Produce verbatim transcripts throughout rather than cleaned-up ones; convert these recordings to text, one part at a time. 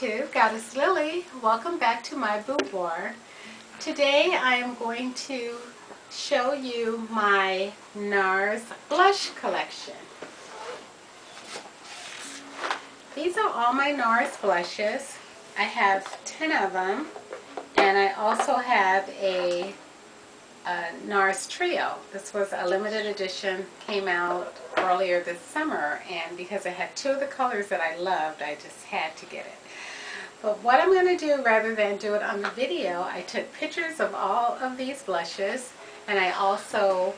YouTube, Goddess Lily. Welcome back to my boudoir. Today I am going to show you my NARS blush collection. These are all my NARS blushes. I have ten of them, and I also have a, a NARS trio. This was a limited edition, came out earlier this summer, and because I had two of the colors that I loved, I just had to get it. But what I'm going to do, rather than do it on the video, I took pictures of all of these blushes, and I also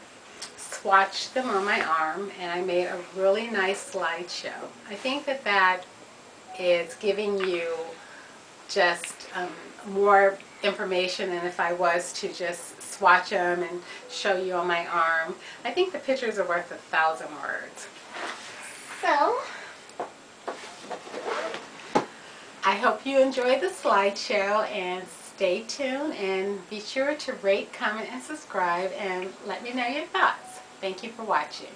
swatched them on my arm, and I made a really nice slideshow. I think that that is giving you just um, more information than if I was to just swatch them and show you on my arm. I think the pictures are worth a thousand words. So, I hope you enjoy the slideshow, and stay tuned, and be sure to rate, comment, and subscribe, and let me know your thoughts. Thank you for watching.